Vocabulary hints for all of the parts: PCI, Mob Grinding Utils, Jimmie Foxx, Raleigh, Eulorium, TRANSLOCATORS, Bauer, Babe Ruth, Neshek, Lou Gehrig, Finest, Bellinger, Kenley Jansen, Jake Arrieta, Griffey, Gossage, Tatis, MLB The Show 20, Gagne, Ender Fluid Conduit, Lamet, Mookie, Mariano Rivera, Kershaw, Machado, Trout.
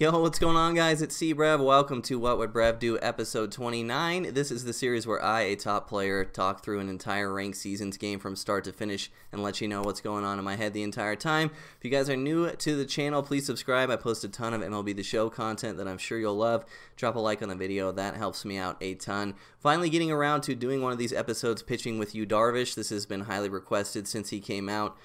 Yo, what's going on, guys? It's CBrev. Welcome to What Would Brev Do, episode 29. This is the series where I, a top player, talk through an entire ranked season's game from start to finish and let you know what's going on in my head the entire time. If you guys are new to the channel, please subscribe. I post a ton of MLB The Show content that I'm sure you'll love. Drop a like on the video. That helps me out a ton. Finally getting around to doing one of these episodes pitching with Yu Darvish. This has been highly requested since he came out.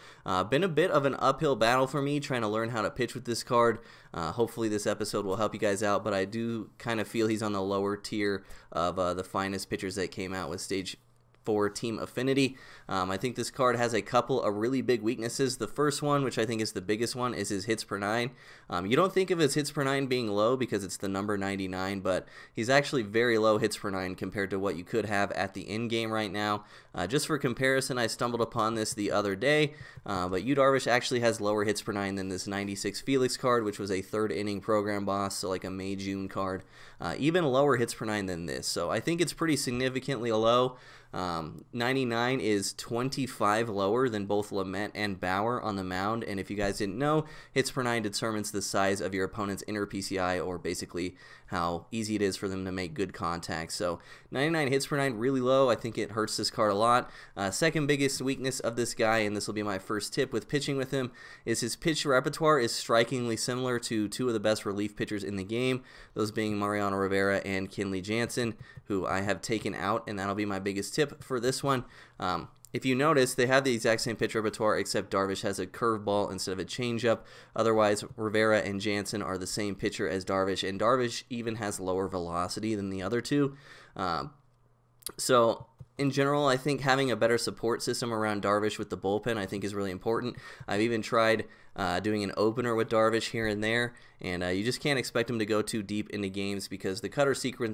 Been a bit of an uphill battle for me trying to learn how to pitch with this card. Hopefully this episode will help you guys out, but I do kind of feel he's on the lower tier of the finest pitchers that came out with Stage 4 Team Affinity. I think this card has a couple of really big weaknesses. The first one, which I think is the biggest one, is his hits per 9. You don't think of his hits per 9 being low because it's the number 99, but he's actually very low hits per 9 compared to what you could have at the end game right now. Just for comparison, I stumbled upon this the other day, but Yu Darvish actually has lower hits per 9 than this 96 Felix card, which was a third inning program boss, so like a May-June card. Even lower hits per 9 than this, so I think it's pretty significantly low. 99 is 25 lower than both Lamet and Bauer on the mound, and if you guys didn't know, hits per 9 determines the size of your opponent's inner PCI, or basically how easy it is for them to make good contact. So 99 hits per 9, really low. I think it hurts this card a lot. Second biggest weakness of this guy, and this will be my first tip with pitching with him, is his pitch repertoire is strikingly similar to two of the best relief pitchers in the game, those being Mariano Rivera and Kenley Jansen, who I have taken out, and that'll be my biggest tip for this one. If you notice, they have the exact same pitch repertoire, except Darvish has a curveball instead of a changeup. Otherwise, Rivera and Jansen are the same pitcher as Darvish, and Darvish even has lower velocity than the other two. So in general, I think having a better support system around Darvish with the bullpen, I think, is really important. I've even tried doing an opener with Darvish here and there, and you just can't expect him to go too deep into games because the cutter-sinker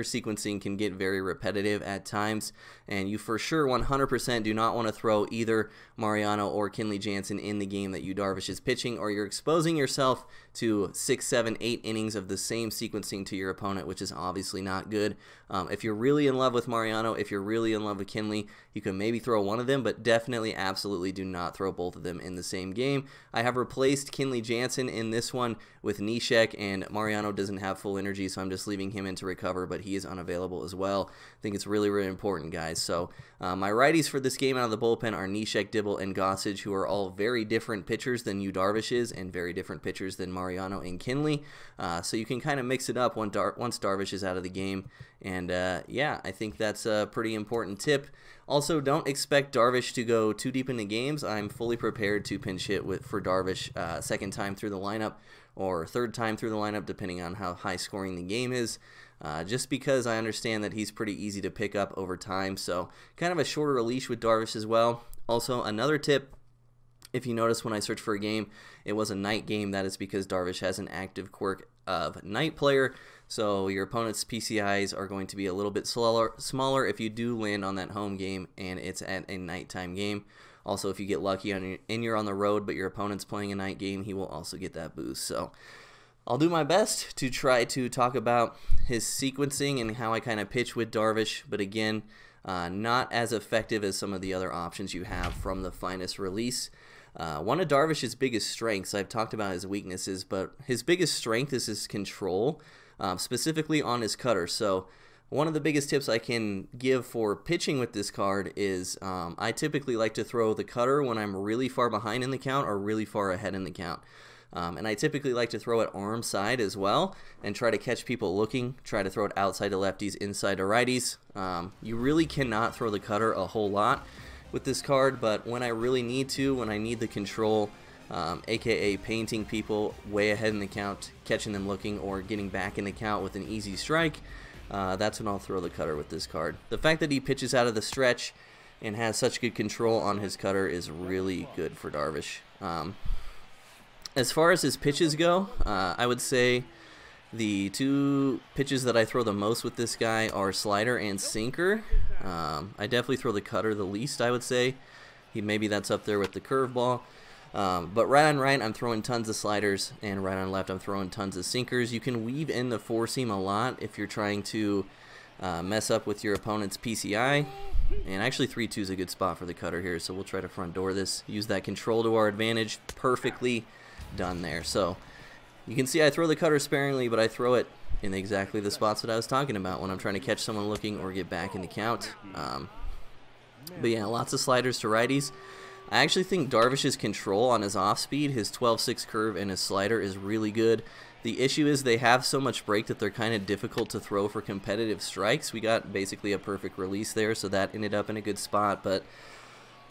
sequencing can get very repetitive at times, and you for sure 100% do not want to throw either Mariano or Kenley Jansen in the game that Yu Darvish is pitching, or you're exposing yourself to 6, 7, 8 innings of the same sequencing to your opponent, which is obviously not good. If you're really in love with Mariano, if you're really in love with Kenley, you can maybe throw one of them, but definitely, absolutely do not throw both of them in the same game. I have replaced Kenley Jansen in this one with Neshek, and Mariano doesn't have full energy, so I'm just leaving him in to recover, but he is unavailable as well. I think it's really, really important, guys. So my righties for this game out of the bullpen are Neshek, Dibble, and Gossage, who are all very different pitchers than Yu Darvish is, and very different pitchers than Mariano and Kenley. So you can kind of mix it up once Darvish is out of the game. And yeah, I think that's a pretty important tip. Also, don't expect Darvish to go too deep into games. I'm fully prepared to pinch hit for Darvish second time through the lineup or third time through the lineup, depending on how high scoring the game is, just because I understand that he's pretty easy to pick up over time. So kind of a shorter leash with Darvish as well. Also, another tip, if you notice when I search for a game, it was a night game. That is because Darvish has an active quirk of night player, so your opponent's PCIs are going to be a little bit smaller if you do land on that home game and it's at a nighttime game. Also, if you get lucky and you're on the road but your opponent's playing a night game, he will also get that boost. So I'll do my best to try to talk about his sequencing and how I kind of pitch with Darvish, but again, not as effective as some of the other options you have from the finest release. One of Darvish's biggest strengths, I've talked about his weaknesses, but his biggest strength is his control, specifically on his cutter. So one of the biggest tips I can give for pitching with this card is I typically like to throw the cutter when I'm really far behind in the count or really far ahead in the count. And I typically like to throw it arm side as well and try to catch people looking, try to throw it outside to lefties, inside to righties. You really cannot throw the cutter a whole lot with this card, but when I really need to, when I need the control, aka painting people way ahead in the count, catching them looking, or getting back in the count with an easy strike, that's when I'll throw the cutter with this card. The fact that he pitches out of the stretch and has such good control on his cutter is really good for Darvish. As far as his pitches go, I would say the two pitches that I throw the most with this guy are slider and sinker. I definitely throw the cutter the least, I would say. Maybe that's up there with the curveball. But right on right, I'm throwing tons of sliders, and right on left, I'm throwing tons of sinkers. You can weave in the four seam a lot if you're trying to mess up with your opponent's PCI. And actually 3-2 is a good spot for the cutter here, so we'll try to front door this. Use that control to our advantage. Perfectly done there. So You can see I throw the cutter sparingly, but I throw it in exactly the spots that I was talking about when I'm trying to catch someone looking or get back in the count. But yeah, lots of sliders to righties. I actually think Darvish's control on his off-speed, his 12-6 curve, and his slider is really good. The issue is they have so much break that they're kind of difficult to throw for competitive strikes. We got basically a perfect release there, so that ended up in a good spot. But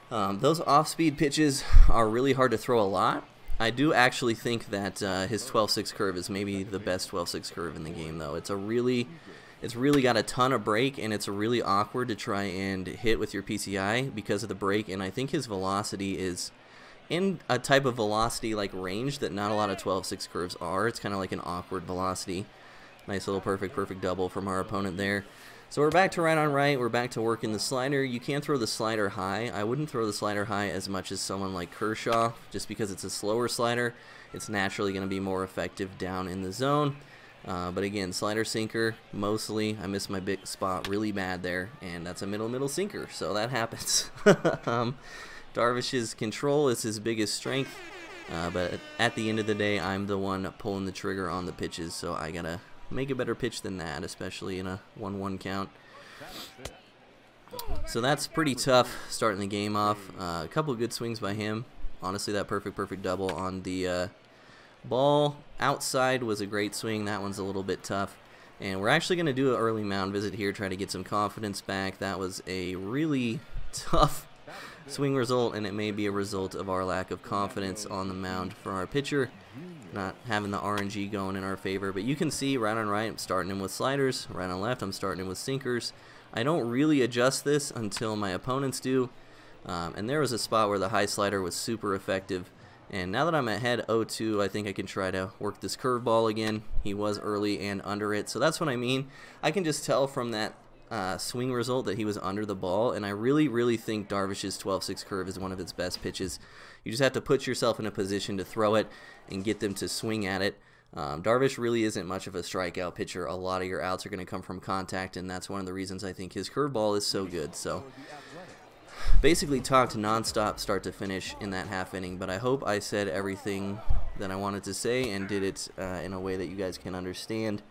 those off-speed pitches are really hard to throw a lot. I do actually think that his 12-6 curve is maybe the best 12-6 curve in the game, though. It's really got a ton of break, and it's really awkward to try and hit with your PCI because of the break, and I think his velocity is in a type of velocity like range that not a lot of 12-6 curves are. It's kind of like an awkward velocity. Nice little perfect double from our opponent there. So we're back to right on right. We're back to working the slider. You can throw the slider high. I wouldn't throw the slider high as much as someone like Kershaw just because it's a slower slider. It's naturally going to be more effective down in the zone. But again, slider sinker mostly. I missed my big spot really bad there, and that's a middle sinker, so that happens. Darvish's control is his biggest strength, but at the end of the day, I'm the one pulling the trigger on the pitches, so I gotta make a better pitch than that, especially in a 1-1 count. So that's pretty tough starting the game off. A couple good swings by him. Honestly, that perfect double on the ball outside was a great swing. That one's a little bit tough, and we're actually going to do an early mound visit here, try to get some confidence back. That was a really tough swing result, and it may be a result of our lack of confidence on the mound for our pitcher, not having the RNG going in our favor. But you can see right on right I'm starting him with sliders, right on left I'm starting him with sinkers. I don't really adjust this until my opponents do, and there was a spot where the high slider was super effective. And now that I'm ahead 0-2, I think I can try to work this curveball again. He was early and under it, so that's what I mean. I can just tell from that swing result that he was under the ball, and I really think Darvish's 12-6 curve is one of its best pitches. You just have to put yourself in a position to throw it and get them to swing at it. Darvish really isn't much of a strikeout pitcher. A lot of your outs are going to come from contact, and that's one of the reasons I think his curveball is so good. So basically talked nonstop start to finish in that half inning, but I hope I said everything that I wanted to say and did it in a way that you guys can understand.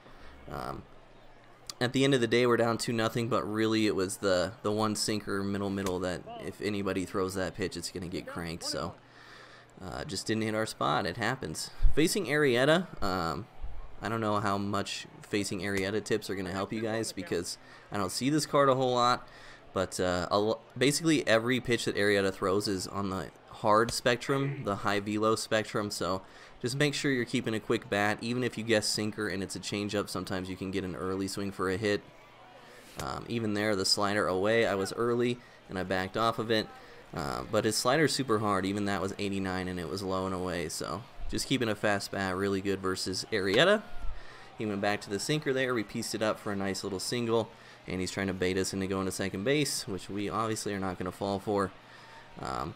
At the end of the day, we're down 2-0, but really it was the one sinker middle that if anybody throws that pitch, it's going to get cranked. So just didn't hit our spot. It happens. Facing Arrieta, I don't know how much facing Arrieta tips are going to help you guys because I don't see this card a whole lot. But basically every pitch that Arrieta throws is on the hard spectrum, the high velo spectrum, so just make sure you're keeping a quick bat. Even if you guess sinker and it's a changeup, sometimes you can get an early swing for a hit. Even there, the slider away, I was early and I backed off of it. But his slider's super hard. Even that was 89 and it was low and away, so just keeping a fast bat really good versus Arrieta. He went back to the sinker there. We pieced it up for a nice little single, and he's trying to bait us into going to second base, which we obviously are not going to fall for. But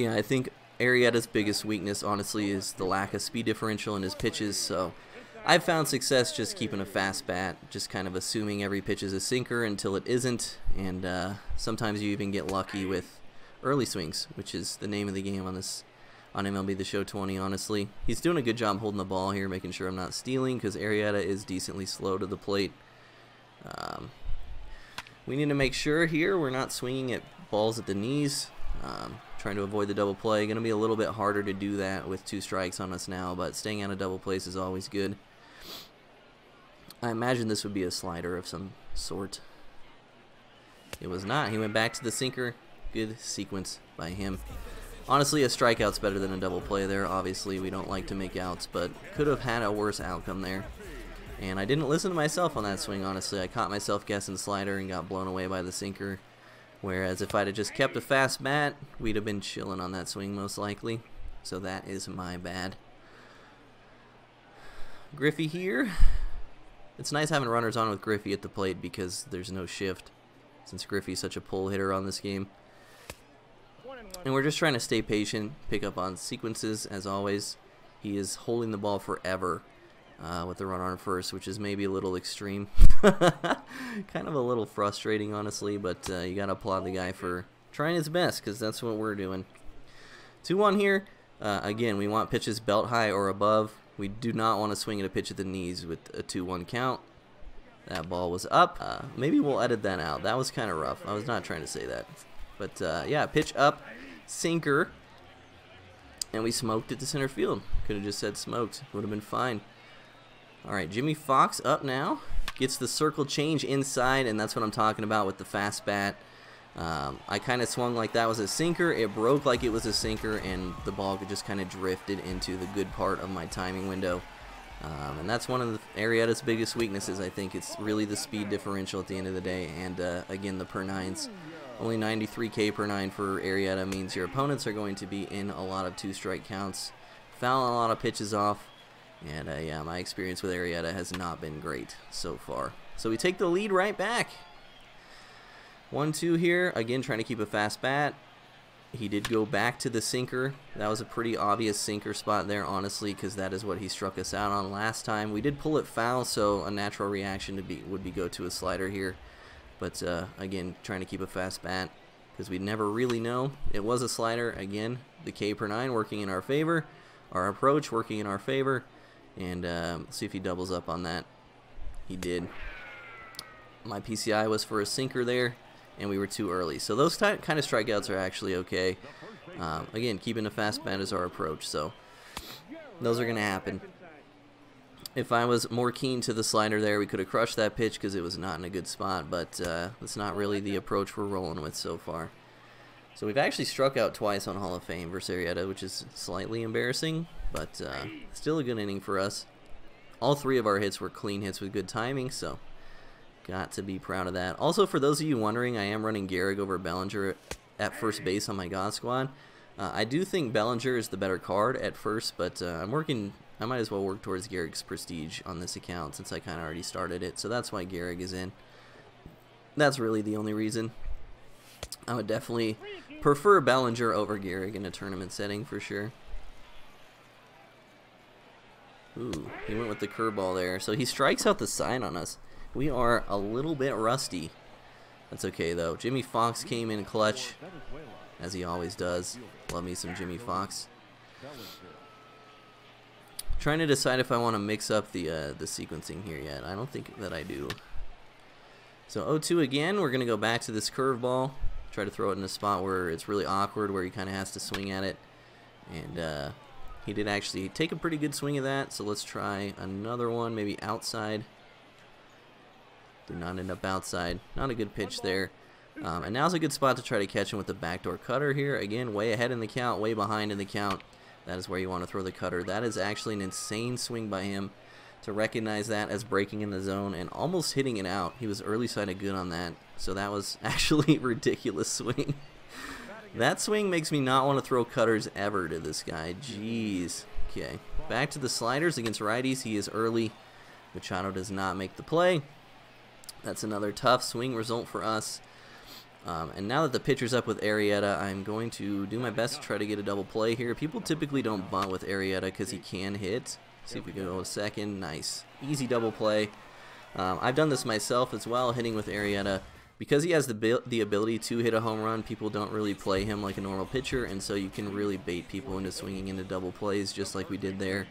yeah, I think Arrieta's biggest weakness, honestly, is the lack of speed differential in his pitches. So I've found success just keeping a fast bat, just kind of assuming every pitch is a sinker until it isn't. And sometimes you even get lucky with early swings, which is the name of the game on this on MLB The Show 20, honestly. He's doing a good job holding the ball here, making sure I'm not stealing, because Arrieta is decently slow to the plate. We need to make sure here we're not swinging at balls at the knees, trying to avoid the double play. Going to be a little bit harder to do that with two strikes on us now, but staying out of double plays is always good. I imagine this would be a slider of some sort. It was not. He went back to the sinker. Good sequence by him. Honestly, a strikeout's better than a double play there. Obviously, we don't like to make outs, but could have had a worse outcome there. And I didn't listen to myself on that swing, honestly. I caught myself guessing slider and got blown away by the sinker. Whereas if I'd have just kept a fast bat, we'd have been chilling on that swing most likely. So that is my bad. Griffey here. It's nice having runners on with Griffey at the plate because there's no shift, since Griffey's such a pull hitter on this game. And we're just trying to stay patient, pick up on sequences as always. He is holding the ball forever with the run on first, which is maybe a little extreme. Kind of a little frustrating, honestly, but you got to applaud the guy for trying his best because that's what we're doing. 2-1 here. Again, we want pitches belt high or above. We do not want to swing at a pitch at the knees with a 2-1 count. That ball was up. Maybe we'll edit that out. That was kind of rough. I was not trying to say that. But yeah, pitch up, sinker, and we smoked it to center field. Could have just said smoked. Would have been fine. All right, Jimmie Foxx up now. Gets the circle change inside, and that's what I'm talking about with the fast bat. I kind of swung like that was a sinker. It broke like it was a sinker, and the ball just kind of drifted into the good part of my timing window. And that's one of the Arrieta's biggest weaknesses, I think. It's really the speed differential at the end of the day, and again, the per nines. Only 93K per nine for Arrieta means your opponents are going to be in a lot of two-strike counts, fouling a lot of pitches off, and yeah, my experience with Arrieta has not been great so far. So we take the lead right back. 1-2 here, again trying to keep a fast bat. He did go back to the sinker. That was a pretty obvious sinker spot there, honestly, because that is what he struck us out on last time. We did pull it foul, so a natural reaction would be go to a slider here. But again, trying to keep a fast bat because we never really know. It was a slider. Again, the K per nine working in our favor, our approach working in our favor, and see if he doubles up on that. He did. My PCI was for a sinker there, and we were too early. So those kind of strikeouts are actually okay. Again, keeping a fast bat is our approach, so those are going to happen. If I was more keen to the slider there, we could have crushed that pitch because it was not in a good spot, but that's not really the approach we're rolling with so far. So we've actually struck out twice on Hall of Fame versus Arrieta, which is slightly embarrassing, but still a good inning for us. All three of our hits were clean hits with good timing, so got to be proud of that. Also, for those of you wondering, I am running Gehrig over Bellinger at first base on my God Squad. I do think Bellinger is the better card at first, but I might as well work towards Gehrig's prestige on this account since I kind of already started it. So that's why Gehrig is in. That's really the only reason. I would definitely prefer Bellinger over Gehrig in a tournament setting for sure. Ooh, he went with the curveball there. So he strikes out the side on us. We are a little bit rusty. That's okay, though. Jimmie Foxx came in clutch, as he always does. Love me some Jimmie Foxx. Trying to decide if I want to mix up the sequencing here yet. I don't think that I do. So 0-2 again. We're going to go back to this curveball. Try to throw it in a spot where it's really awkward, where he kind of has to swing at it. And he did actually take a pretty good swing at that. So let's try another one, maybe outside. Did not end up outside. Not a good pitch there. And now's a good spot to try to catch him with the backdoor cutter here. Again, way ahead in the count, way behind in the count. That is where you want to throw the cutter. That is actually an insane swing by him to recognize that as breaking in the zone and almost hitting it out. He was early sided good on that. So that was actually a ridiculous swing. That swing makes me not want to throw cutters ever to this guy. Jeez. Okay. Back to the sliders against righties. He is early. Machado does not make the play. That's another tough swing result for us. And now that the pitcher's up with Arrieta, I'm going to do my best to try to get a double play here. People typically don't bunt with Arrieta because he can hit. See if we can go a second. Nice. Easy double play. I've done this myself as well, hitting with Arrieta. Because he has the ability to hit a home run, people don't really play him like a normal pitcher, and so you can really bait people into swinging into double plays just like we did there.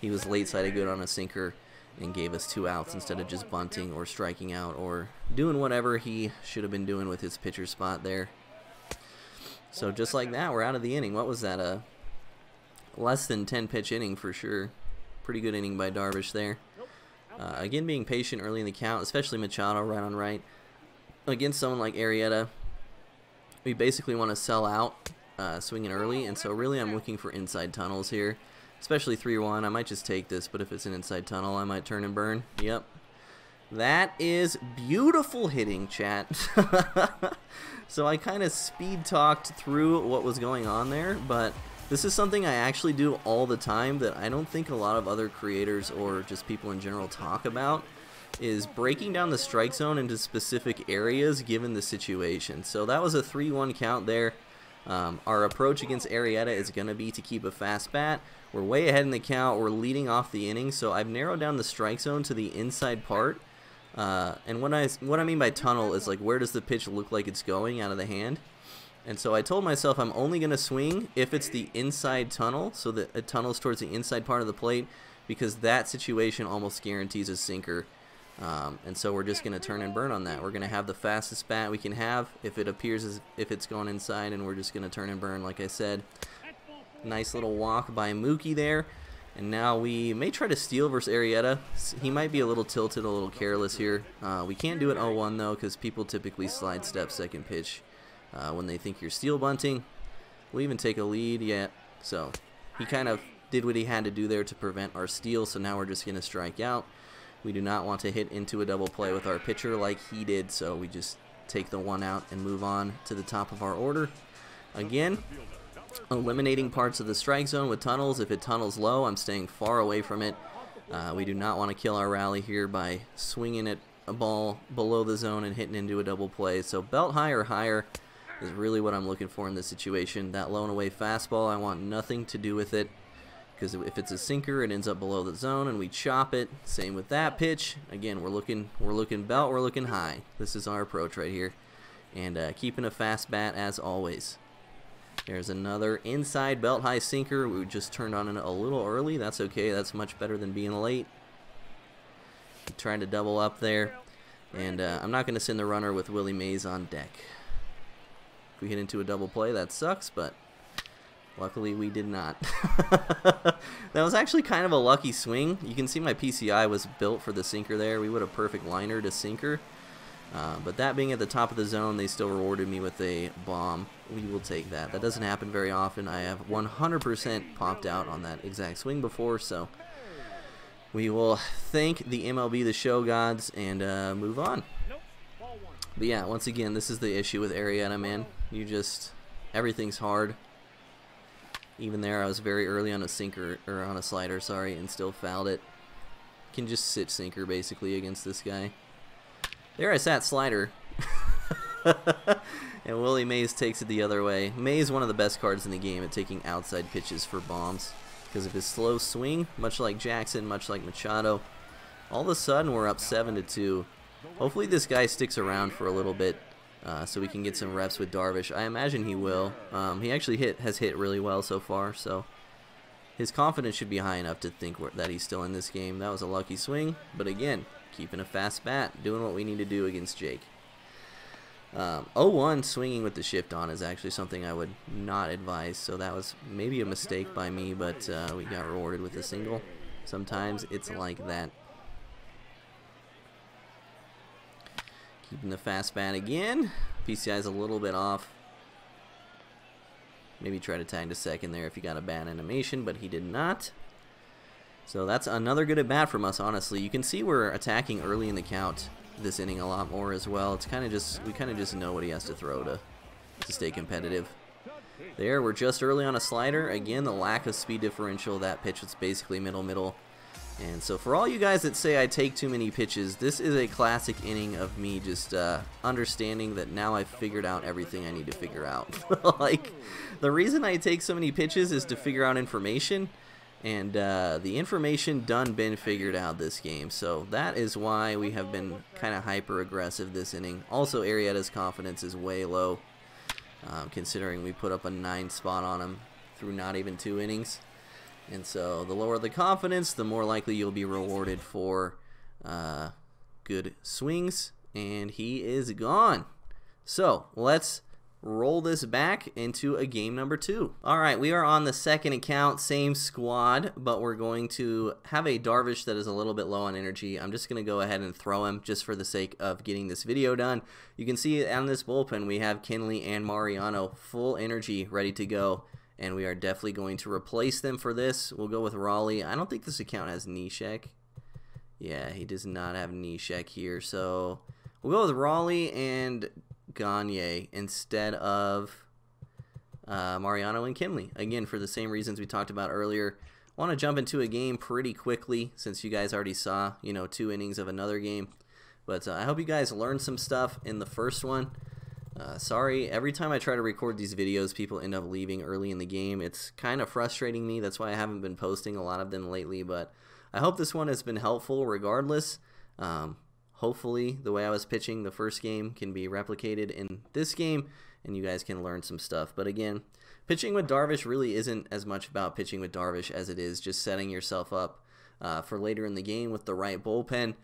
He was late-sided good on a sinker and gave us two outs instead of just bunting or striking out or doing whatever he should have been doing with his pitcher spot there. So just like that, we're out of the inning. What was that, a less than 10-pitch inning for sure. Pretty good inning by Darvish there. Again, being patient early in the count, especially Machado right on right. Against someone like Arrieta, we basically want to sell out swinging early, and so really I'm looking for inside tunnels here. Especially 3-1, I might just take this, but if it's an inside tunnel, I might turn and burn. Yep. That is beautiful hitting, chat. So I kind of speed-talked through what was going on there, but this is something I actually do all the time that I don't think a lot of other creators or just people in general talk about, is breaking down the strike zone into specific areas given the situation. So that was a 3-1 count there. Our approach against Arrieta is going to be to keep a fast bat. We're way ahead in the count. We're leading off the inning, so I've narrowed down the strike zone to the inside part. And what I mean by tunnel is like, where does the pitch look like it's going out of the hand? And so I told myself I'm only going to swing if it's the inside tunnel, so that it tunnels towards the inside part of the plate. because that situation almost guarantees a sinker. And so we're just going to turn and burn on that. We're going to have the fastest bat we can have if it appears as if it's going inside, and we're just going to turn and burn, like I said. Nice little walk by Mookie there. And now we may try to steal versus Arrieta. He might be a little tilted, a little careless here. We can't do it 0-1, though, because people typically slide step second pitch when they think you're steal bunting. We'll even take a lead yet. So he kind of did what he had to do there to prevent our steal, so now we're just going to strike out. We do not want to hit into a double play with our pitcher like he did, so we just take the one out and move on to the top of our order. Again, eliminating parts of the strike zone with tunnels. If it tunnels low, I'm staying far away from it. We do not want to kill our rally here by swinging at a ball below the zone and hitting into a double play. So belt high or higher is really what I'm looking for in this situation. That low and away fastball, I want nothing to do with it, because if it's a sinker, it ends up below the zone and we chop it. Same with that pitch. Again, we're looking belt, we're looking high. This is our approach right here, and keeping a fast bat as always. There's another inside belt high sinker. We just turned on it a little early. That's okay. That's much better than being late. Trying to double up there, and I'm not going to send the runner with Willie Mays on deck. If we hit into a double play, that sucks, but luckily we did not. That was actually kind of a lucky swing. You can see my PCI was built for the sinker there. We would have perfect liner to sinker. But that being at the top of the zone, they still rewarded me with a bomb. We will take that. That doesn't happen very often. I have 100% popped out on that exact swing before, so we will thank the MLB The Show gods and move on. But yeah, once again, this is the issue with Arrieta, man. Everything's hard. Even there, I was very early on a sinker, or on a slider, sorry, and still fouled it. Can just sit sinker, basically, against this guy. There I sat slider. And Willie Mays takes it the other way. Mays, one of the best cards in the game at taking outside pitches for bombs. Because of his slow swing, much like Jackson, much like Machado, all of a sudden we're up 7-2. Hopefully this guy sticks around for a little bit. So we can get some reps with Darvish. I imagine he will. He actually has hit really well so far, so his confidence should be high enough to think that he's still in this game. That was a lucky swing, but again, keeping a fast bat, doing what we need to do against Jake. 0-1 swinging with the shift on is actually something I would not advise, so that was maybe a mistake by me, but we got rewarded with a single. Sometimes it's like that. Keeping the fast bat again. PCI is a little bit off. Maybe try to tag to second there if you got a bad animation, but he did not. So that's another good at bat from us, honestly. You can see we're attacking early in the count this inning a lot more as well. It's we kind of just know what he has to throw to stay competitive. There, we're just early on a slider. Again, the lack of speed differential. That pitch was basically middle. And so for all you guys that say I take too many pitches, this is a classic inning of me just understanding that now I've figured out everything I need to figure out. Like, the reason I take so many pitches is to figure out information, and the information done been figured out this game. So that is why we have been kind of hyper-aggressive this inning. Also, Arrieta's confidence is way low, considering we put up a 9 spot on him through not even 2 innings. And so the lower the confidence, the more likely you'll be rewarded for good swings. And he is gone. So let's roll this back into a game number 2. All right, we are on the second account, same squad, but we're going to have a Darvish that is a little bit low on energy. I'm just going to go ahead and throw him just for the sake of getting this video done. You can see on this bullpen we have Kenley and Mariano full energy, ready to go. And we are definitely going to replace them for this. We'll go with Raleigh. I don't think this account has Neshek. Yeah, he does not have Neshek here. So we'll go with Raleigh and Gagne instead of Mariano and Kenley. Again, for the same reasons we talked about earlier. I want to jump into a game pretty quickly since you guys already saw, you know, 2 innings of another game. But I hope you guys learned some stuff in the first one. Sorry, every time I try to record these videos, people end up leaving early in the game. It's kind of frustrating me. That's why I haven't been posting a lot of them lately, but I hope this one has been helpful regardless. Hopefully, the way I was pitching the first game can be replicated in this game, and you guys can learn some stuff. But again, pitching with Darvish really isn't as much about pitching with Darvish as it is just setting yourself up for later in the game with the right bullpen,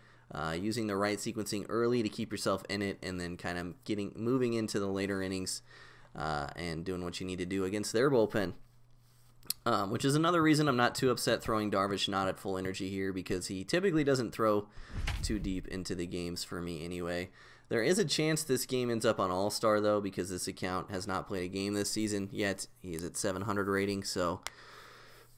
using the right sequencing early to keep yourself in it, and then kind of moving into the later innings and doing what you need to do against their bullpen. Which is another reason I'm not too upset throwing Darvish not at full energy here, because he typically doesn't throw too deep into the games for me anyway. There is a chance this game ends up on All-Star, though, because this account has not played a game this season yet. He is at 700 rating, so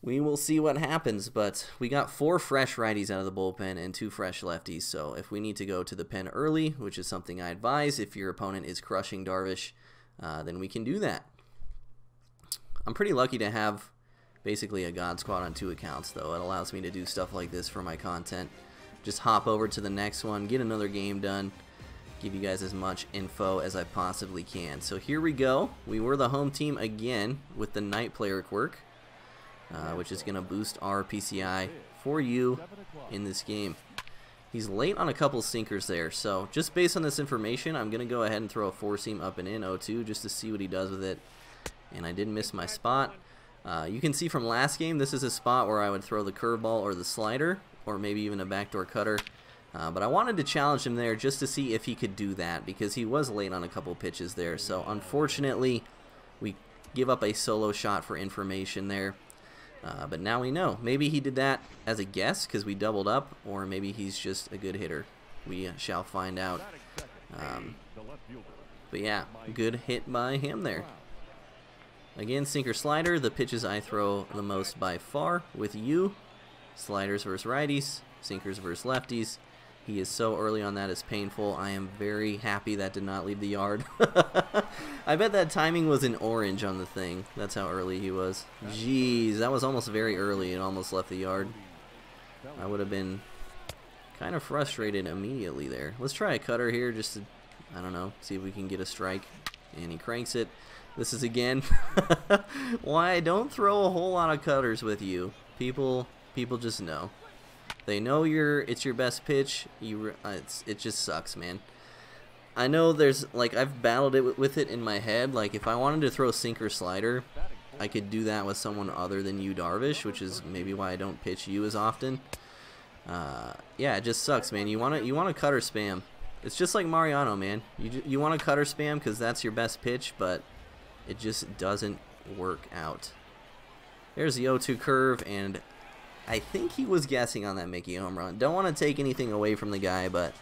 we will see what happens. But we got 4 fresh righties out of the bullpen and 2 fresh lefties, so if we need to go to the pen early, which is something I advise if your opponent is crushing Darvish, then we can do that. I'm pretty lucky to have basically a God Squad on 2 accounts, though. It allows me to do stuff like this for my content. Just hop over to the next one, get another game done, give you guys as much info as I possibly can. So here we go. We were the home team again with the night player quirk, which is going to boost our PCI for you in this game. He's late on a couple sinkers there, so just based on this information, I'm going to go ahead and throw a four-seam up and in 0-2 just to see what he does with it. And I did miss my spot. You can see from last game, this is a spot where I would throw the curveball or the slider, or maybe even a backdoor cutter. But I wanted to challenge him there just to see if he could do that, because he was late on a couple pitches there. So unfortunately, we give up a solo shot for information there. But now we know. Maybe he did that as a guess because we doubled up, or maybe he's just a good hitter. We shall find out. But yeah, good hit by him there. Again, sinker slider, the pitches I throw the most by far with you. Sliders versus righties, sinkers versus lefties. He is so early on that is painful. I am very happy that did not leave the yard. I bet that timing was in orange on the thing. That's how early he was. Jeez, that was almost very early and almost left the yard. I would have been kind of frustrated immediately there. Let's try a cutter here just to, I don't know, see if we can get a strike. And he cranks it. This is again why I don't throw a whole lot of cutters with you. People just know. They know it's your best pitch. It just sucks, man. I know there's like I've battled it with it in my head. Like if I wanted to throw sinker slider, I could do that with someone other than Yu Darvish, which is maybe why I don't pitch you as often. Yeah, it just sucks, man. You want to cutter spam. It's just like Mariano, man. You want to cutter spam because that's your best pitch, but it just doesn't work out. There's the 0-2 curve, and I think he was guessing on that Mickey home run. Don't want to take anything away from the guy, but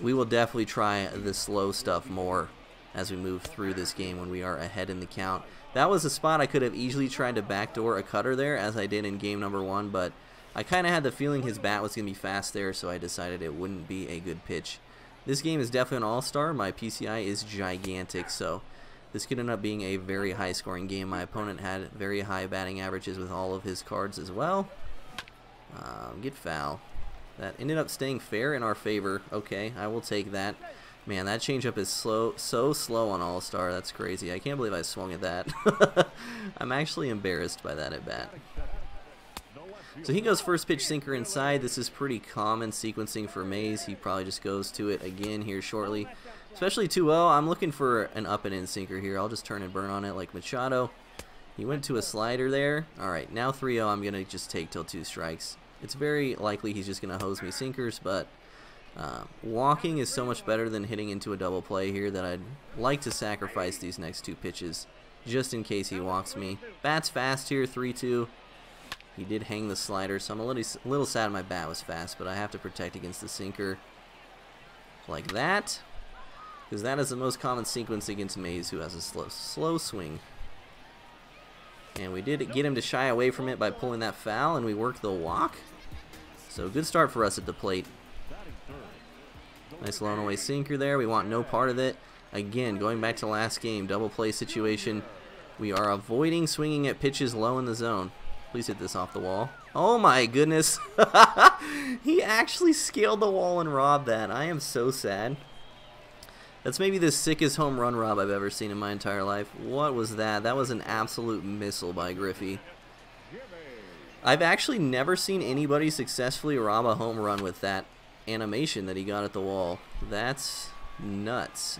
we will definitely try the slow stuff more as we move through this game when we are ahead in the count. That was a spot I could have easily tried to backdoor a cutter there, as I did in game number 1, but I kind of had the feeling his bat was going to be fast there, so I decided it wouldn't be a good pitch. This game is definitely an all-star. My PCI is gigantic, so this could end up being a very high-scoring game. My opponent had very high batting averages with all of his cards as well. Get foul. That ended up staying fair in our favor. Okay, I will take that. Man, that changeup is so slow on All-Star. That's crazy. I can't believe I swung at that. I'm actually embarrassed by that at bat. So he goes first pitch sinker inside. This is pretty common sequencing for Mays. He probably just goes to it again here shortly. Especially 2-0, I'm looking for an up and in sinker here. I'll just turn and burn on it like Machado. He went to a slider there. All right, now 3-0, I'm going to just take till 2 strikes. It's very likely he's just going to hose me sinkers, but walking is so much better than hitting into a double play here that I'd like to sacrifice these next 2 pitches just in case he walks me. Bat's fast here, 3-2. He did hang the slider, so I'm a little sad my bat was fast, but I have to protect against the sinker like that, because that is the most common sequence against Mays, who has a slow swing. And we did get him to shy away from it by pulling that foul, and we worked the walk. So good start for us at the plate. Nice lone away sinker there. We want no part of it. Again, going back to last game, double play situation. We are avoiding swinging at pitches low in the zone. Please hit this off the wall. Oh my goodness. He actually scaled the wall and robbed that. I am so sad. That's maybe the sickest home run rob I've ever seen in my entire life. What was that? That was an absolute missile by Griffey. I've actually never seen anybody successfully rob a home run with that animation that he got at the wall. That's nuts.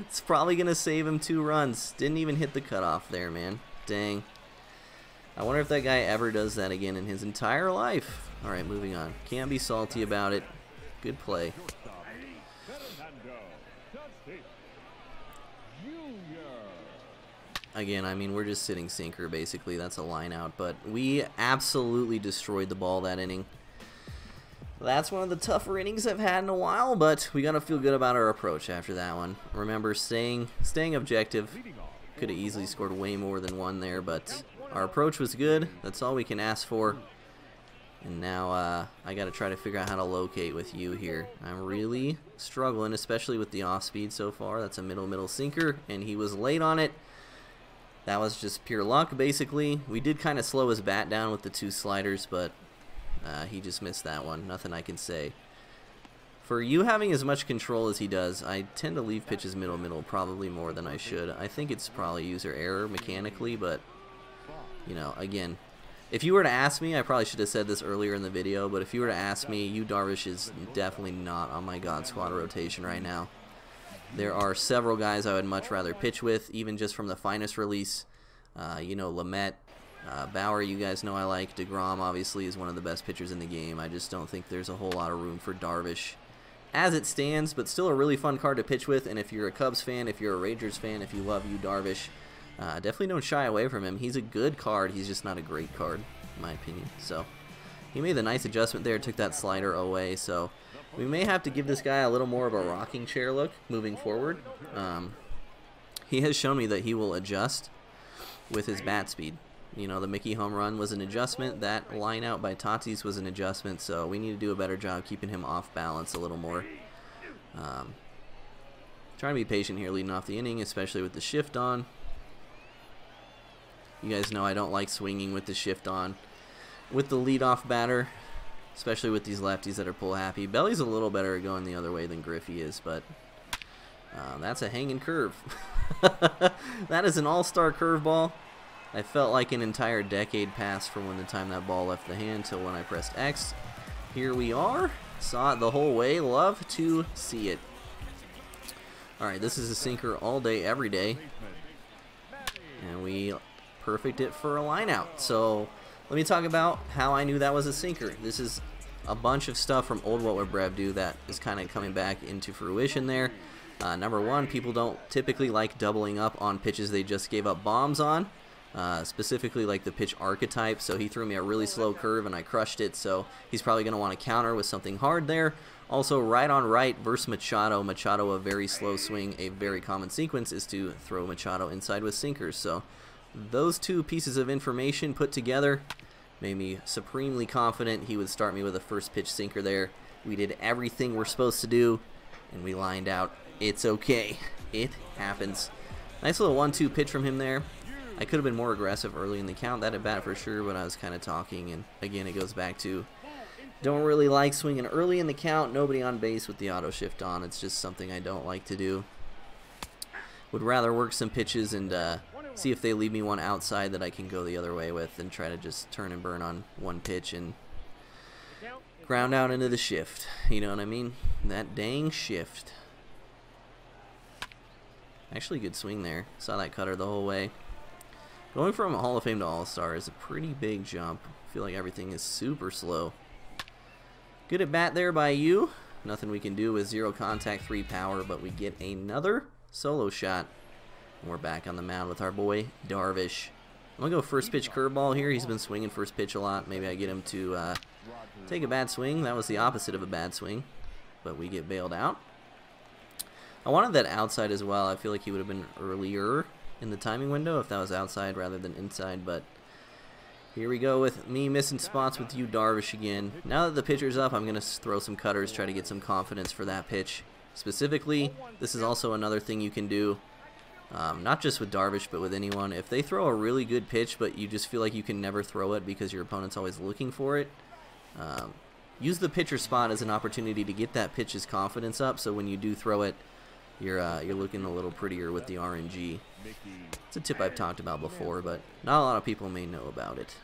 It's probably going to save him 2 runs. Didn't even hit the cutoff there, man. Dang. I wonder if that guy ever does that again in his entire life. Alright, moving on. Can't be salty about it. Good play. Again, I mean, we're just sitting sinker, basically. That's a line out, but we absolutely destroyed the ball that inning. That's one of the tougher innings I've had in a while, but we got to feel good about our approach after that one. Remember, staying objective. Could have easily scored way more than one there, but our approach was good. That's all we can ask for. And now I got to try to figure out how to locate with you here. I'm really struggling, especially with the off-speed so far. That's a middle-middle sinker, and he was late on it. That was just pure luck, basically. We did kind of slow his bat down with the two sliders, but he just missed that one. Nothing I can say. For you having as much control as he does, I tend to leave pitches middle-middle probably more than I should. I think it's probably user error mechanically, but, you know, again, if you were to ask me, I probably should have said this earlier in the video, but if you were to ask me, Yu Darvish is definitely not on my God Squad rotation right now. There are several guys I would much rather pitch with, even just from the finest release. You know, Lamet, Bauer, you guys know I like. DeGrom, obviously, is one of the best pitchers in the game. I just don't think there's a whole lot of room for Darvish as it stands, but still a really fun card to pitch with. And if you're a Cubs fan, if you're a Rangers fan, if you love Yu Darvish, definitely don't shy away from him. He's a good card. He's just not a great card, in my opinion. So he made a nice adjustment there, took that slider away, so we may have to give this guy a little more of a rocking chair look moving forward. He has shown me that he will adjust with his bat speed. You know, the Mickey home run was an adjustment. That line out by Tatis was an adjustment, so we need to do a better job keeping him off balance a little more. Trying to be patient here leading off the inning, especially with the shift on. You guys know I don't like swinging with the shift on with the leadoff batter, especially with these lefties that are pull happy. Belly's a little better at going the other way than Griffey is, but that's a hanging curve. That is an all-star curveball. I felt like an entire decade passed from when the time that ball left the hand till when I pressed X. Here we are. Saw it the whole way. Love to see it. Alright, this is a sinker all day, every day. And we perfect it for a line out. So let me talk about how I knew that was a sinker. This is a bunch of stuff from old What Would Brev Do that is kind of coming back into fruition there. Number one, people don't typically like doubling up on pitches they just gave up bombs on, specifically like the pitch archetype. So he threw me a really slow curve and I crushed it, so he's probably going to want to counter with something hard there. Also, right on right versus Machado. Machado, a very slow swing. A very common sequence is to throw Machado inside with sinkers. So those two pieces of information put together made me supremely confident he would start me with a first pitch sinker there. We did everything we're supposed to do, and we lined out. It's okay. It happens. Nice little 1-2 pitch from him there. I could have been more aggressive early in the count, that at bat for sure, but I was kind of talking, and again, it goes back to don't really like swinging early in the count, nobody on base with the auto shift on. It's just something I don't like to do. Would rather work some pitches and see if they leave me one outside that I can go the other way with and try to just turn and burn on one pitch and ground out into the shift. You know what I mean? That dang shift. Actually, good swing there. Saw that cutter the whole way. Going from Hall of Fame to All-Star is a pretty big jump. I feel like everything is super slow. Good at bat there by you. Nothing we can do with 0 contact, 3 power, but we get another solo shot. We're back on the mound with our boy Darvish. I'm going to go first pitch curveball here. He's been swinging first pitch a lot. Maybe I get him to take a bad swing. That was the opposite of a bad swing, but we get bailed out. I wanted that outside as well. I feel like he would have been earlier in the timing window if that was outside rather than inside, but here we go with me missing spots with Yu Darvish again. Now that the pitcher's up, I'm going to throw some cutters, try to get some confidence for that pitch. Specifically, this is also another thing you can do. Not just with Darvish, but with anyone. If they throw a really good pitch, but you just feel like you can never throw it because your opponent's always looking for it, use the pitcher spot as an opportunity to get that pitch's confidence up, so when you do throw it, you're looking a little prettier with the RNG. It's a tip I've talked about before, but not a lot of people may know about it.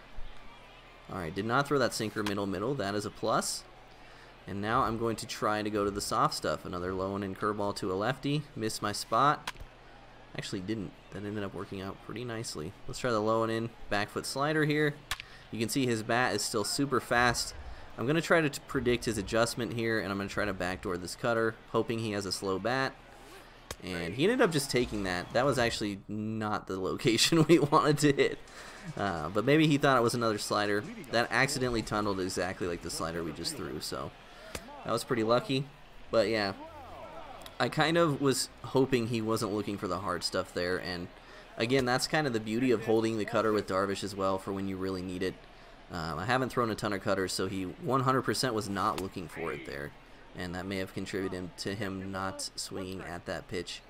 Alright, did not throw that sinker middle-middle. That is a plus. And now I'm going to try to go to the soft stuff. Another low and in curveball to a lefty. Missed my spot. Actually didn't. That ended up working out pretty nicely. Let's try the low and in back foot slider here. You can see his bat is still super fast. I'm going to try to predict his adjustment here, and I'm going to try to backdoor this cutter, hoping he has a slow bat. And he ended up just taking that. That was actually not the location we wanted to hit. But maybe he thought it was another slider. That accidentally tunneled exactly like the slider we just threw, so that was pretty lucky. But yeah, I kind of was hoping he wasn't looking for the hard stuff there. And again, that's kind of the beauty of holding the cutter with Darvish as well for when you really need it. I haven't thrown a ton of cutters, so he 100% was not looking for it there. And that may have contributed to him not swinging at that pitch.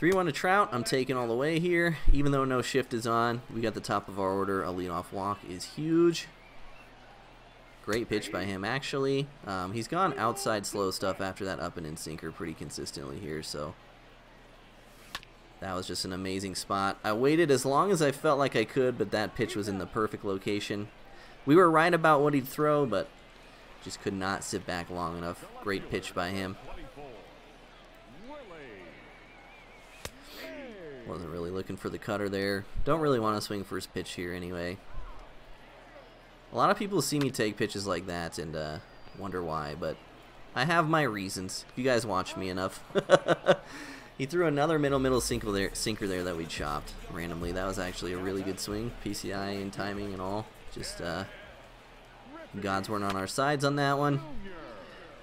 3-1 to Trout. I'm taking all the way here. Even though no shift is on, we got the top of our order. A leadoff walk is huge. Great pitch by him, actually. He's gone outside slow stuff after that up and in sinker pretty consistently here, so that was just an amazing spot. I waited as long as I felt like I could, but that pitch was in the perfect location. We were right about what he'd throw, but just could not sit back long enough. Great pitch by him. Wasn't really looking for the cutter there. Don't really want to swing first pitch here anyway. A lot of people see me take pitches like that and wonder why, but I have my reasons. If you guys watch me enough. He threw another middle sinker there that we chopped randomly. That was actually a really good swing, PCI and timing and all. Just gods weren't on our sides on that one.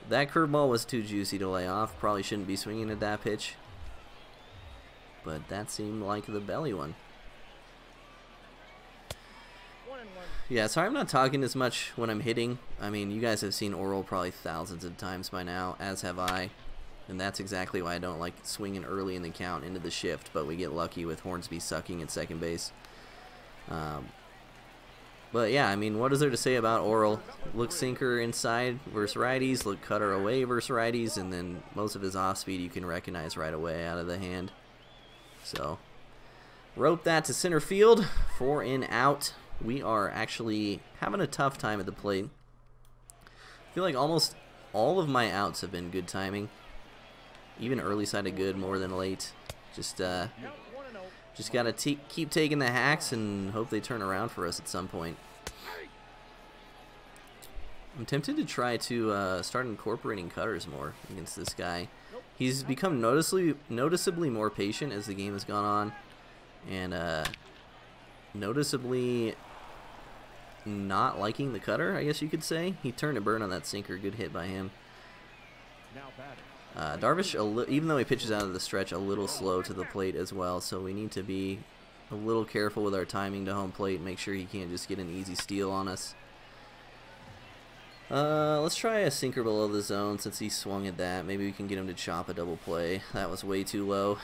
That curveball was too juicy to lay off. Probably shouldn't be swinging at that pitch. But that seemed like the belly one. Yeah, sorry I'm not talking as much when I'm hitting. I mean, you guys have seen Orel probably thousands of times by now, as have I. And that's exactly why I don't like swinging early in the count into the shift, but we get lucky with Hornsby sucking at second base. But yeah, I mean, what is there to say about Orel? Look sinker inside versus righties, look cutter away versus righties, and then most of his off-speed you can recognize right away out of the hand. So, rope that to center field, 4 in out. We are actually having a tough time at the plate. I feel like almost all of my outs have been good timing. Even early side of good more than late. Just got to keep taking the hacks and hope they turn around for us at some point. I'm tempted to try to start incorporating cutters more against this guy. He's become noticeably more patient as the game has gone on. And noticeably not liking the cutter, I guess you could say. He turned a burn on that sinker. Good hit by him. Darvish, even though he pitches out of the stretch, a little slow to the plate as well, so we need to be a little careful with our timing to home plate and make sure he can't just get an easy steal on us. Let's try a sinker below the zone since he swung at that. Maybe we can get him to chop a double play. That was way too low.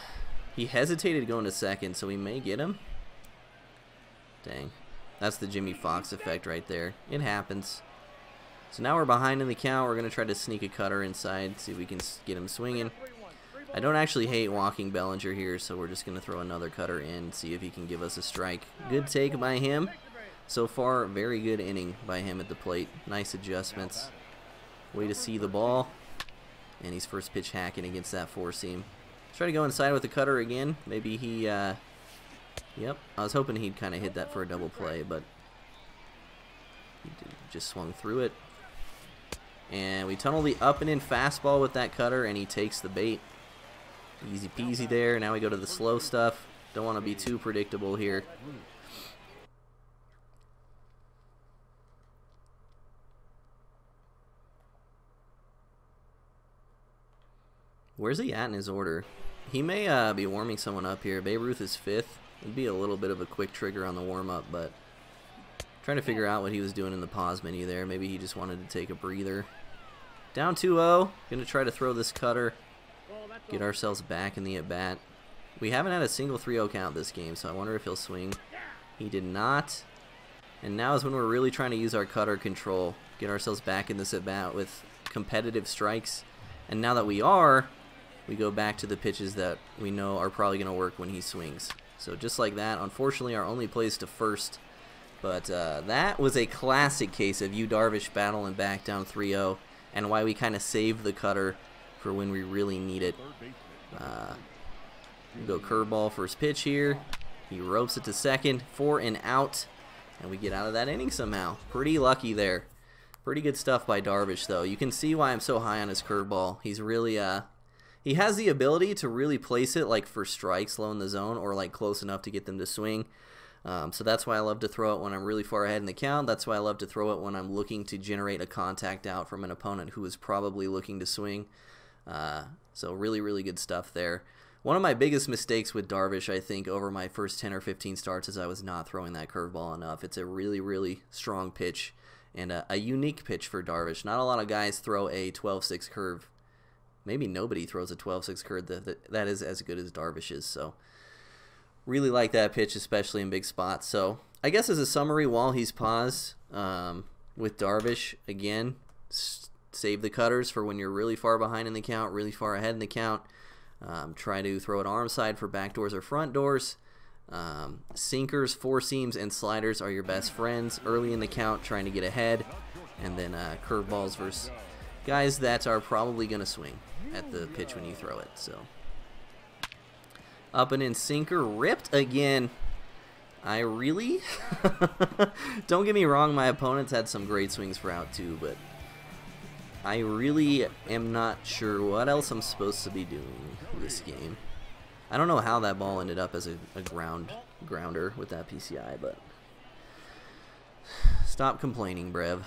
He hesitated going to second, so we may get him. Dang. That's the Jimmie Foxx effect right there. It happens. So now we're behind in the count. We're going to try to sneak a cutter inside, see if we can get him swinging. I don't actually hate walking Bellinger here, so we're just going to throw another cutter in, see if he can give us a strike. Good take by him. So far, very good inning by him at the plate. Nice adjustments. Way to see the ball. And he's first pitch hacking against that four seam. Let's try to go inside with the cutter again. Maybe he... Yep, I was hoping he'd kind of hit that for a double play, but he just swung through it. And we tunnel the up and in fastball with that cutter, and he takes the bait. Easy peasy there. Now we go to the slow stuff. Don't want to be too predictable here. Where's he at in his order? He may be warming someone up here. Babe Ruth is 5th. It'd be a little bit of a quick trigger on the warm-up, but trying to figure out what he was doing in the pause menu there. Maybe he just wanted to take a breather. Down 2-0. Going to try to throw this cutter. Get ourselves back in the at-bat. We haven't had a single 3-0 count this game, so I wonder if he'll swing. He did not. And now is when we're really trying to use our cutter control. Get ourselves back in this at-bat with competitive strikes. And now that we are, we go back to the pitches that we know are probably going to work when he swings. So just like that, unfortunately our only plays to first. But that was a classic case of Yu Darvish battling back down 3-0 and why we kind of saved the cutter for when we really need it. We go curveball first pitch here. He ropes it to second for an out, and we get out of that inning somehow. Pretty lucky there. Pretty good stuff by Darvish, though. You can see why I'm so high on his curveball. He's really he has the ability to really place it like for strikes low in the zone or like close enough to get them to swing. So that's why I love to throw it when I'm really far ahead in the count. That's why I love to throw it when I'm looking to generate a contact out from an opponent who is probably looking to swing. So really, really good stuff there. One of my biggest mistakes with Darvish, I think, over my first 10 or 15 starts is I was not throwing that curveball enough. It's a really, really strong pitch and a unique pitch for Darvish. Not a lot of guys throw a 12-6 curve. Maybe nobody throws a 12-6 curve that is as good as Darvish is, so... really like that pitch, especially in big spots. So I guess as a summary, while he's paused with Darvish, again, save the cutters for when you're really far behind in the count, really far ahead in the count. Try to throw an arm side for back doors or front doors. Sinkers, four seams, and sliders are your best friends early in the count, trying to get ahead. And then curveballs versus guys that are probably going to swing at the pitch when you throw it. So. Up and in sinker, ripped again. I really... Don't get me wrong, my opponents had some great swings for out too, but I really am not sure what else I'm supposed to be doing this game. I don't know how that ball ended up as a grounder with that PCI, but... stop complaining, Brev.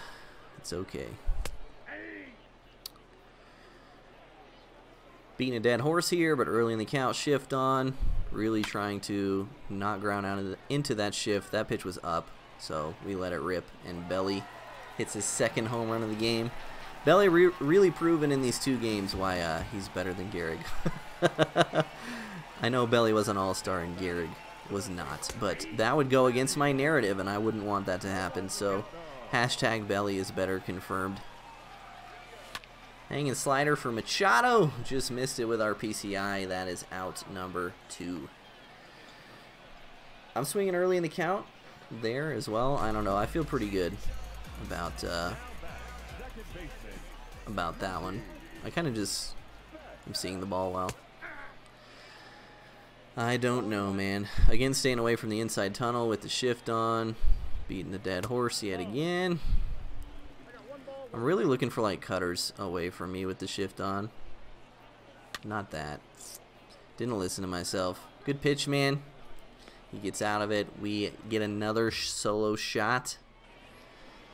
It's okay. Beating a dead horse here, but early in the count, shift on. Really trying to not ground out into that shift. That pitch was up, so we let it rip. And Belly hits his second home run of the game. Belly really proven in these two games why he's better than Gehrig. I know Belly was an all-star and Gehrig was not, but that would go against my narrative, and I wouldn't want that to happen. So hashtag Belly is better confirmed. Hanging slider for Machado. Just missed it with our PCI. That is out number 2. I'm swinging early in the count there as well. I don't know. I feel pretty good about that one. I kind of just am seeing the ball well. I don't know, man. Again, staying away from the inside tunnel with the shift on. Beating the dead horse yet again. I'm really looking for like cutters away from me with the shift on. Not that. Didn't listen to myself. Good pitch, man. He gets out of it. We get another solo shot.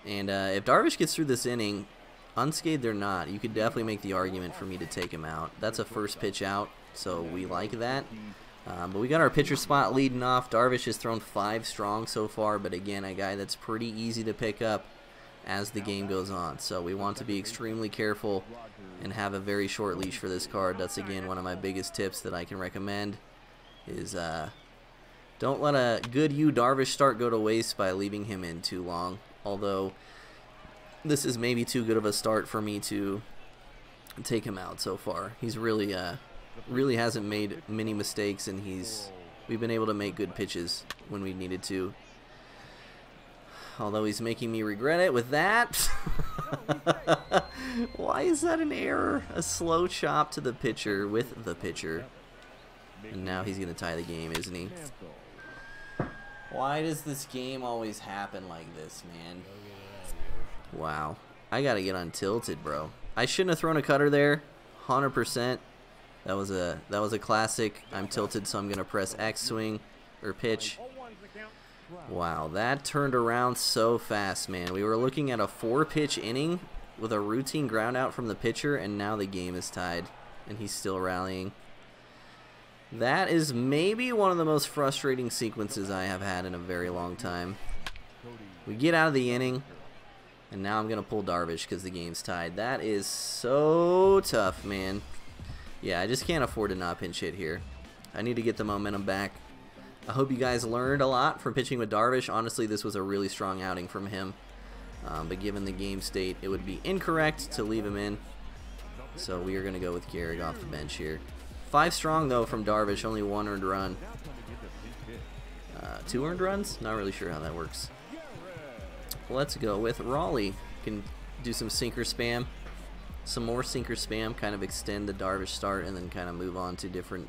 And if Darvish gets through this inning, unscathed or not, you could definitely make the argument for me to take him out. That's a first pitch out, so we like that. But we got our pitcher spot leading off. Darvish has thrown 5 strong so far, but again, a guy that's pretty easy to pick up as the game goes on, so we want to be extremely careful and have a very short leash for this card. That's again one of my biggest tips that I can recommend is don't let a good Yu Darvish start go to waste by leaving him in too long, although this is maybe too good of a start for me to take him out so far. He's really really hasn't made many mistakes, and we've been able to make good pitches when we needed to. Although he's making me regret it with that. Why is that an error? A slow chop to the pitcher with the pitcher. And now he's going to tie the game, isn't he? Why does this game always happen like this, man? Wow. I got to get untilted, bro. I shouldn't have thrown a cutter there. 100%. That was a classic. I'm tilted, so I'm going to press X swing or pitch. Wow, that turned around so fast, man. We were looking at a 4-pitch inning with a routine ground out from the pitcher, and now the game is tied, and he's still rallying. That is maybe one of the most frustrating sequences I have had in a very long time. We get out of the inning, and now I'm going to pull Darvish because the game's tied. That is so tough, man. Yeah, I just can't afford to not pinch hit here. I need to get the momentum back. I hope you guys learned a lot from pitching with Darvish. Honestly, this was a really strong outing from him. But given the game state, it would be incorrect to leave him in. So we are going to go with Gehrig off the bench here. 5 strong, though, from Darvish. Only 1 earned run. 2 earned runs? Not really sure how that works. Let's go with Raleigh. Can do some sinker spam. Some more sinker spam. Kind of extend the Darvish start and then kind of move on to different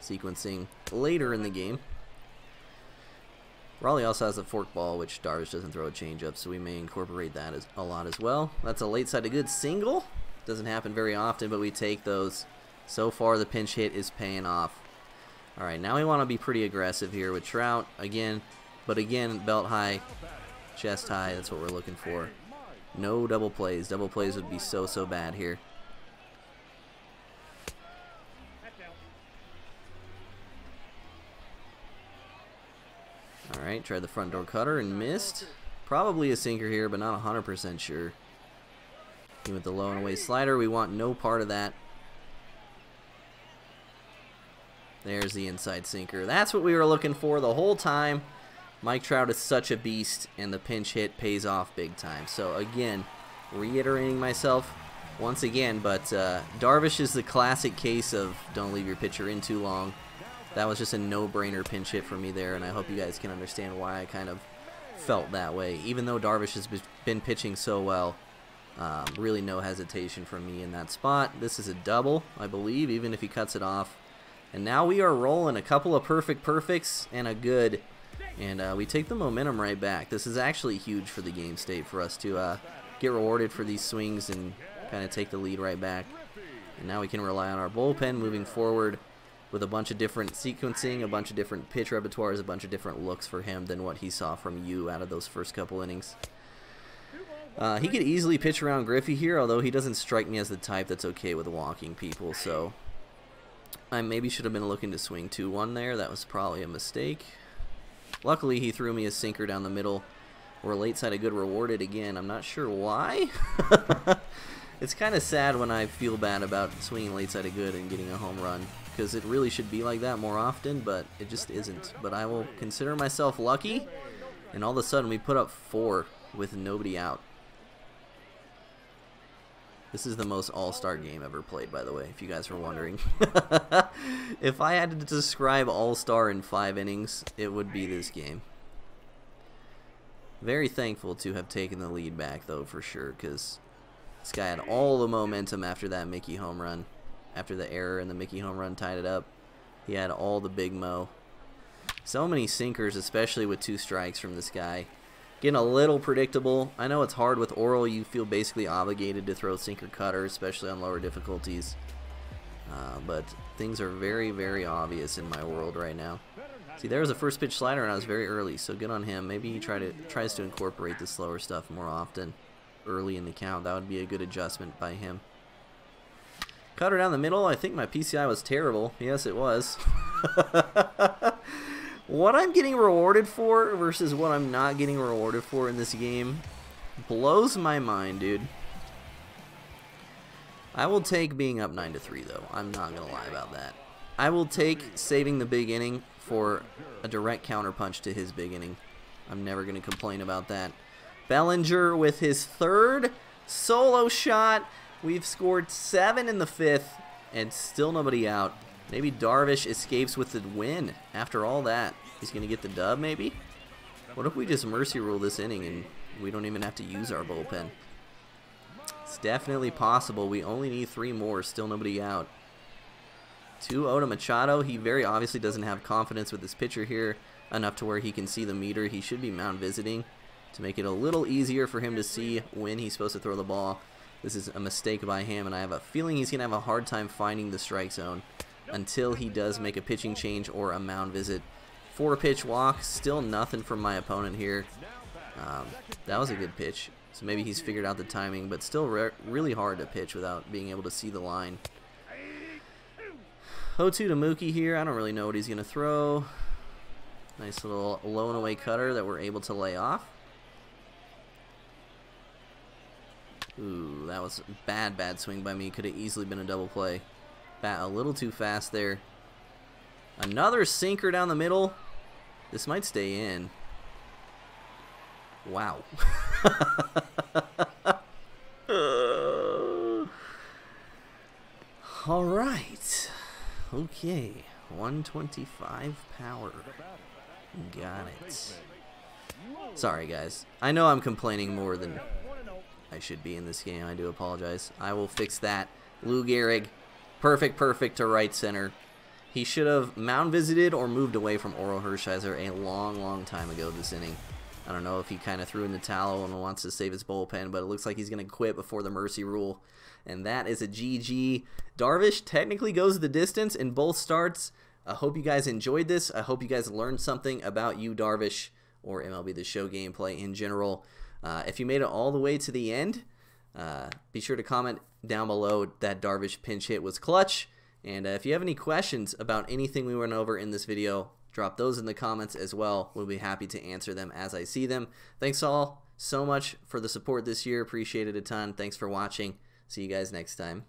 sequencing later in the game. Raleigh also has a forkball, which Darvish doesn't throw a changeup, so we may incorporate that a lot as well. That's a late side to good single. Doesn't happen very often, but we take those. So far, the pinch hit is paying off. All right, now we want to be pretty aggressive here with Trout again, but again, belt high, chest high. That's what we're looking for. No double plays. Double plays would be so bad here. All right, tried the front door cutter and missed. Probably a sinker here, but not 100% sure. Even with the low and away slider, we want no part of that. There's the inside sinker. That's what we were looking for the whole time. Mike Trout is such a beast, and the pinch hit pays off big time. So again, reiterating myself once again, but Darvish is the classic case of don't leave your pitcher in too long. That was just a no-brainer pinch hit for me there, and I hope you guys can understand why I kind of felt that way. Even though Darvish has been pitching so well, really no hesitation from me in that spot. This is a double, I believe, even if he cuts it off. And now we are rolling a couple of perfect perfects and a good, and we take the momentum right back. This is actually huge for the game state for us to get rewarded for these swings and kind of take the lead right back. And now we can rely on our bullpen moving forward with a bunch of different sequencing, a bunch of different pitch repertoires, a bunch of different looks for him than what he saw from you out of those first couple innings. He could easily pitch around Griffey here, although he doesn't strike me as the type that's okay with walking people, so I maybe should have been looking to swing 2-1 there. That was probably a mistake. Luckily, he threw me a sinker down the middle. We're late side of good, rewarded again. I'm not sure why. It's kind of sad when I feel bad about swinging late side of good and getting a home run, because it really should be like that more often, but it just isn't. But I will consider myself lucky, and all of a sudden we put up 4 with nobody out. This is the most all-star game ever played, by the way, if you guys were wondering. If I had to describe all-star in 5 innings, it would be this game. Very thankful to have taken the lead back, though, for sure, because this guy had all the momentum after that Mickey home run. After the error and the Mickey home run tied it up, he had all the big mo. So many sinkers, especially with 2 strikes from this guy. Getting a little predictable. I know it's hard with Orel. You feel basically obligated to throw sinker cutter, especially on lower difficulties. But things are very obvious in my world right now. See, there was a first pitch slider, and I was very early, so good on him. Maybe he tries to incorporate the slower stuff more often early in the count. That would be a good adjustment by him. Cutter down the middle. I think my PCI was terrible. Yes, it was. What I'm getting rewarded for versus what I'm not getting rewarded for in this game blows my mind, dude. I will take being up 9-3, though. I'm not going to lie about that. I will take saving the big inning for a direct counterpunch to his big inning. I'm never going to complain about that. Bellinger with his 3rd solo shot. We've scored 7 in the 5th and still nobody out. Maybe Darvish escapes with the win. After all that, he's going to get the dub, maybe? What if we just mercy rule this inning and we don't even have to use our bullpen? It's definitely possible. We only need 3 more. Still nobody out. 2-0 to Machado. He very obviously doesn't have confidence with his pitcher here, enough to where he can see the meter. He should be mound visiting to make it a little easier for him to see when he's supposed to throw the ball. This is a mistake by him, and I have a feeling he's going to have a hard time finding the strike zone until he does make a pitching change or a mound visit. 4 pitch walk, still nothing from my opponent here. That was a good pitch, so maybe he's figured out the timing, but still really hard to pitch without being able to see the line. 0-2 to Mookie here. I don't really know what he's going to throw. Nice little low and away cutter that we're able to lay off. Ooh, that was a bad swing by me. Could have easily been a double play. Bat a little too fast there. Another sinker down the middle. This might stay in. Wow. All right. Okay. 125 power. Got it. Sorry, guys. I know I'm complaining more than I should be in this game. I do apologize. I will fix that. Lou Gehrig. Perfect to right center. He should have mound visited or moved away from Orel Hershiser a long, long time ago this inning. I don't know if he kind of threw in the towel and wants to save his bullpen, but it looks like he's going to quit before the mercy rule. And that is a GG. Darvish technically goes the distance in both starts. I hope you guys enjoyed this. I hope you guys learned something about Yu Darvish or MLB The Show gameplay in general. If you made it all the way to the end, be sure to comment down below that Darvish pinch hit was clutch. And if you have any questions about anything we went over in this video, drop those in the comments as well. We'll be happy to answer them as I see them. Thanks all so much for the support this year. Appreciate it a ton. Thanks for watching. See you guys next time.